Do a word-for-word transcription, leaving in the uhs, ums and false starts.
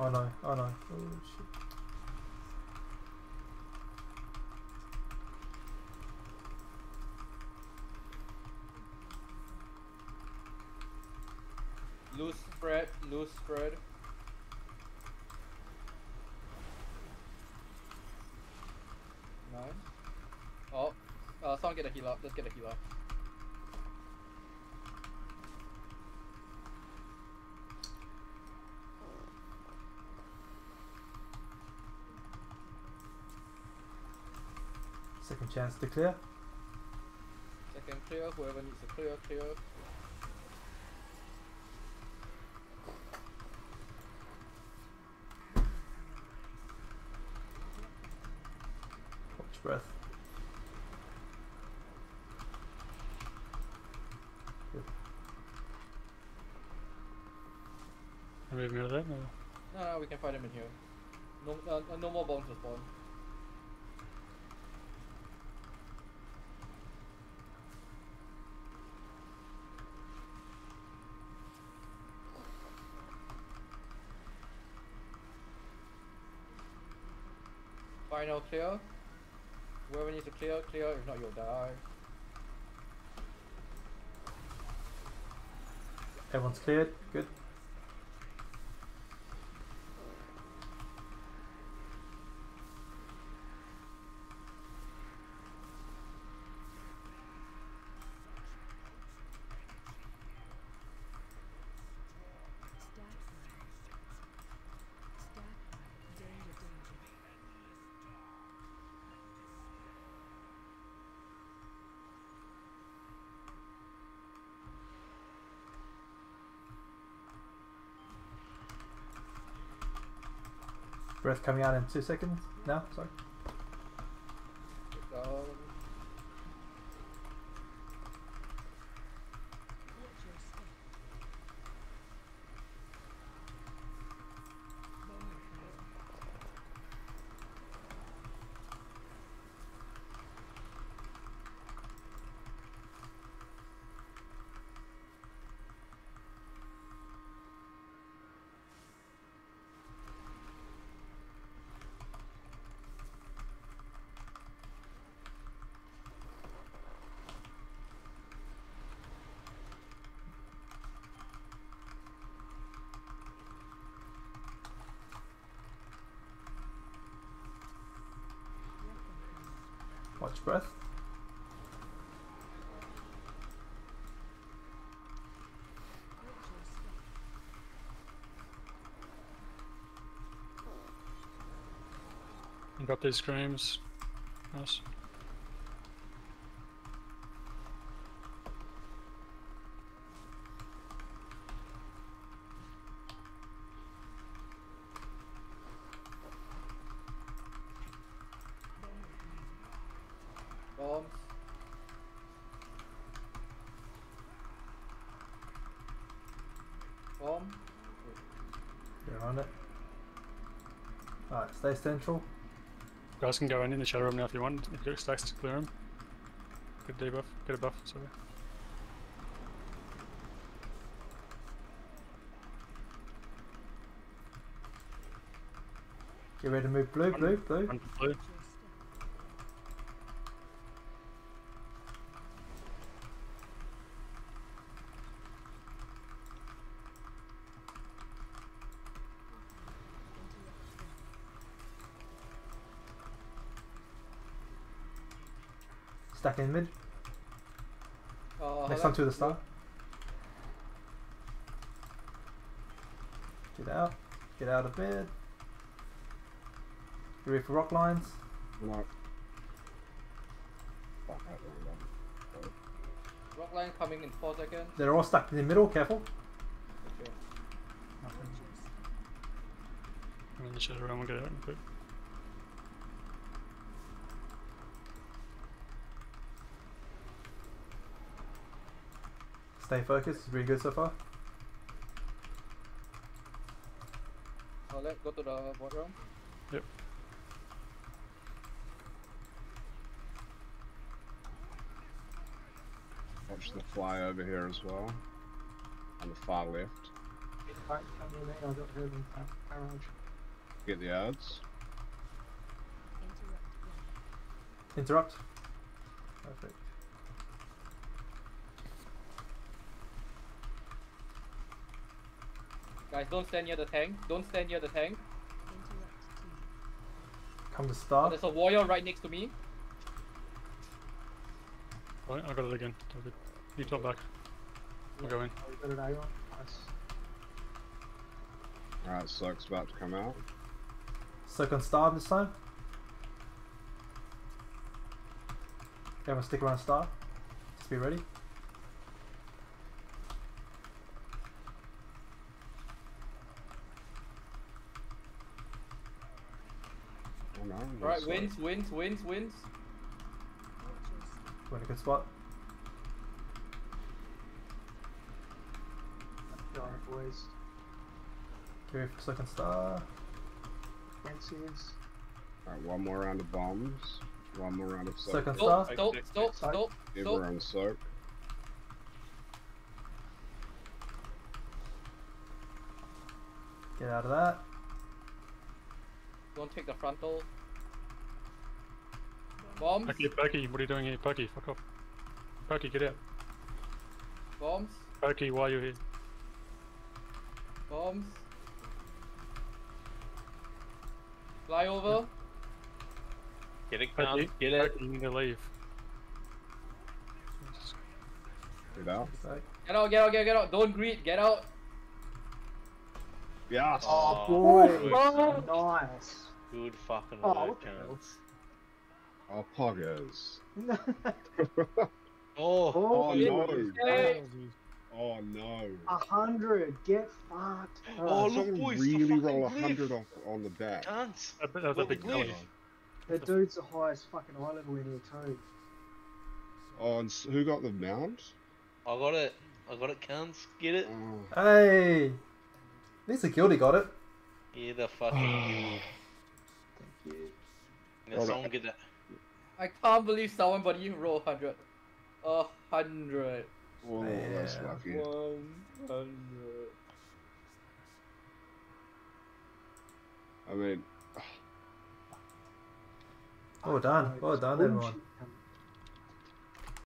Oh no, oh no. Oh shit. Loose spread, loose spread. Nice. Oh, uh, someone get a heal up. Let's get a heal up. Second chance to clear. Second clear, whoever needs to clear, clear. Watch breath. Good. Are we real then? No, no, we can fight him in here. No, uh, no more bombs to spawn. Final clear. Whoever needs to clear, clear. If not, you'll die. Everyone's cleared. Good. Breath coming out in two seconds. No, sorry. Watch breath. Got these screams. Nice. Bomb. You're on it. Alright, stay central. You guys can go in in the shadow room now if you want. If you got stacks to clear them. Good debuff. Get a buff, sorry. Get ready to move blue, blue, blue. Run for blue. Stack in mid. Uh, Next time to the star. Get out. Get out of mid. You ready for rock lines? No. Rock line coming in four seconds. They're all stacked in the middle. Careful. Okay. I'm in the shadow realm. We'll get out quick. Stay focused, it's pretty good so far. Oh, let's go to the board room. Yep. Watch the fly over here as well. On the far left. back can remain. I don't hear them back garage. Get the ads. Interrupt. Perfect. Guys, don't stand near the tank. Don't stand near the tank. Come to start. Oh, there's a warrior right next to me. Right, I got it again. You top back. I'll yeah. go in. Oh, nice. Alright, Suck's about to come out. Suck on Star this time. Okay, I'm gonna stick around Star. Just be ready. Alright, wins, wins, wins, wins. We're in a good spot. Darn boys. Give it for second star. Fancies. Alright, one more round of bombs. One more round of soak. Second star. Stop, stop, stop. Give her on soak. Get out of that. Don't take the frontal. Bombs. Pokey, Pokey, what are you doing here? Pokey, fuck off. Pokey, get out. Bombs. Pokey, why are you here? Bombs. Fly over. Get it, Pokey, down. Get it. Pokey, you need to leave. Get out. Get out, get out, get out. Don't greet, get out. Yes. Oh, boy. Oh, oh, nice. Good fucking work, oh, oh, poggers. oh, oh, no. Hey. Oh, no. A hundred. Get fucked. Oh, oh look, boys. Really roll a hundred on, on the back. Cunts. That's a big color. The dude's the highest fucking eye level in here, too. Oh, and who got the mount? I got it. I got it, cunts. Get it? Oh. Hey. At least the guilty got it. Yeah, the fucking guilty. Thank you. Now, someone get that. I can't believe someone but you roll one hundred. A hundred. Oh, man. That's lucky. one hundred. I mean... Well done. Well done, everyone.